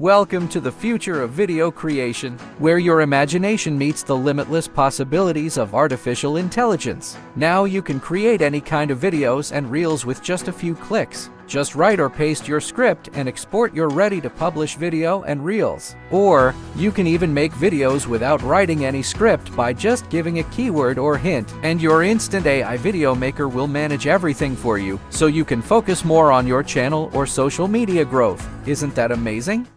Welcome to the future of video creation, where your imagination meets the limitless possibilities of artificial intelligence. Now you can create any kind of videos and reels with just a few clicks. Just write or paste your script and export your ready-to-publish video and reels. Or, you can even make videos without writing any script by just giving a keyword or hint, and your instant AI video maker will manage everything for you, so you can focus more on your channel or social media growth. Isn't that amazing?